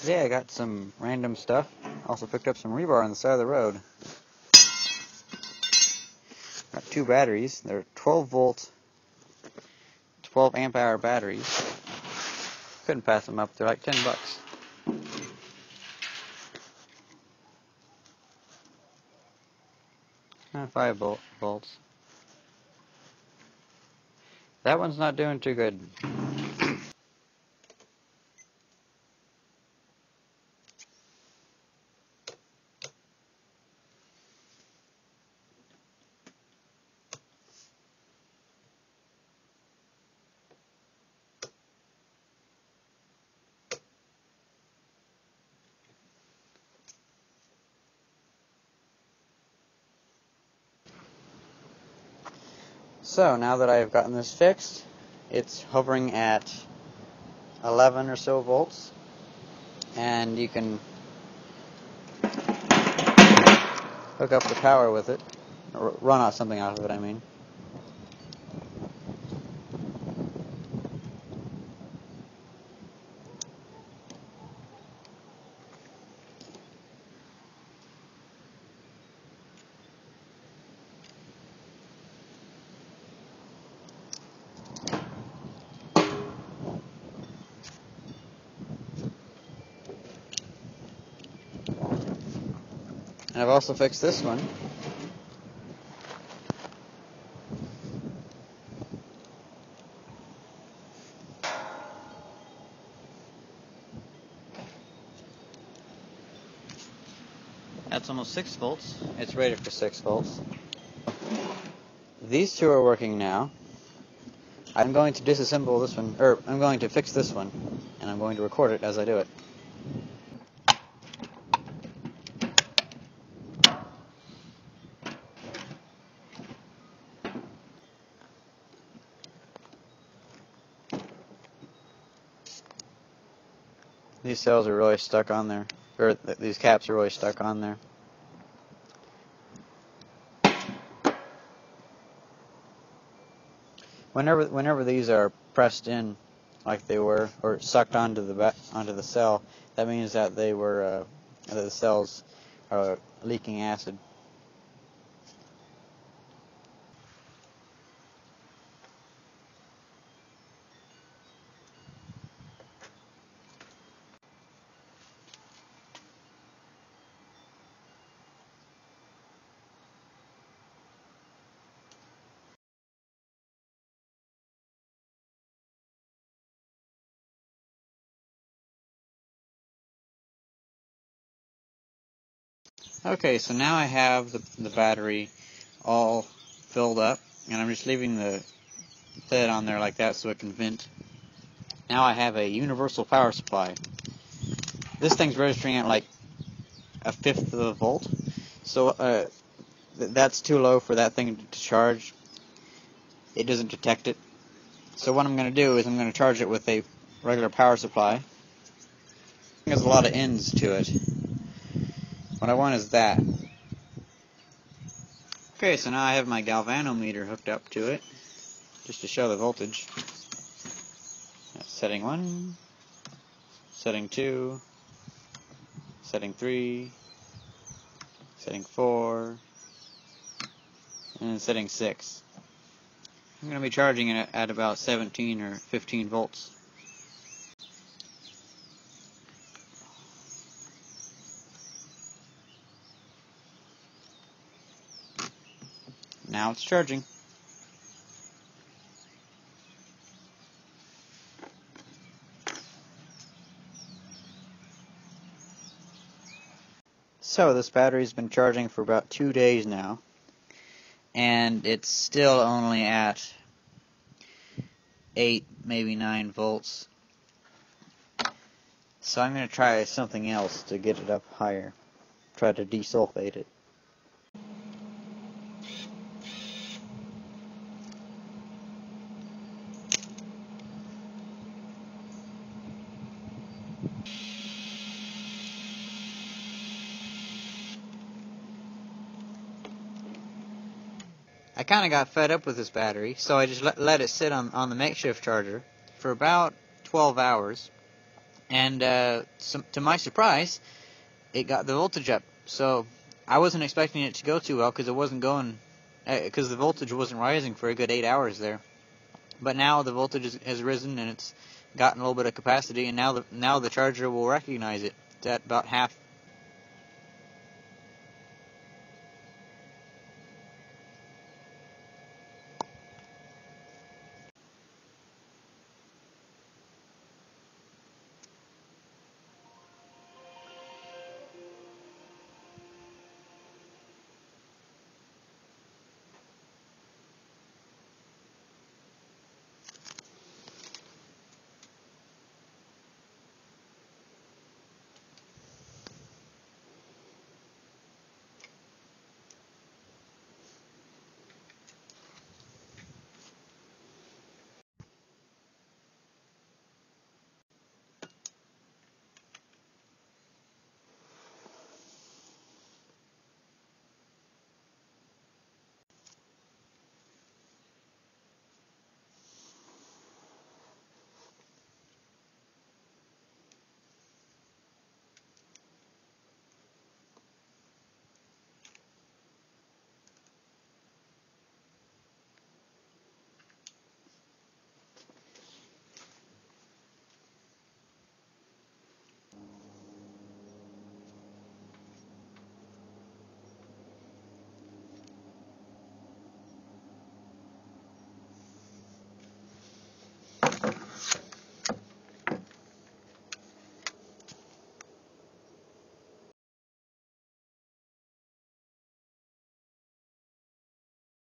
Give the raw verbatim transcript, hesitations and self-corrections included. Today I got some random stuff. Also picked up some rebar on the side of the road. Got two batteries. They're twelve volt, twelve amp hour batteries. Couldn't pass them up. They're like ten bucks. Not five volt volts. That one's not doing too good. So now that I've gotten this fixed, it's hovering at eleven or so volts, and you can hook up the power with it, or run off something out of it, I mean. And I've also fixed this one. That's almost six volts. It's rated for six volts. These two are working now. I'm going to disassemble this one, or I'm going to fix this one, and I'm going to record it as I do it. These cells are really stuck on there, or th these caps are really stuck on there. Whenever, whenever these are pressed in, like they were, or sucked onto the back, onto the cell, that means that they were, uh, that the cells are leaking acid. Okay, so now I have the, the battery all filled up, and I'm just leaving the thread on there like that so it can vent. Now I have a universal power supply. This thing's registering at like a fifth of a volt, so uh, th that's too low for that thing to charge. It doesn't detect it. So what I'm going to do is I'm going to charge it with a regular power supply. There's a lot of ends to it. What I want is that. Okay, so now I have my galvanometer hooked up to it, just to show the voltage. That's setting one, setting two, setting three, setting four, and then setting six. I'm going to be charging it at about seventeen or fifteen volts. Now it's charging. So this battery's been charging for about two days now, and it's still only at eight, maybe nine volts. So I'm going to try something else to get it up higher. Try to desulfate it. I kind of got fed up with this battery, so I just let, let it sit on, on the makeshift charger for about twelve hours, and uh, some, to my surprise, it got the voltage up. So I wasn't expecting it to go too well because it wasn't going, because uh, the voltage wasn't rising for a good eight hours there. But now the voltage is, has risen and it's gotten a little bit of capacity, and now the now the charger will recognize it at about half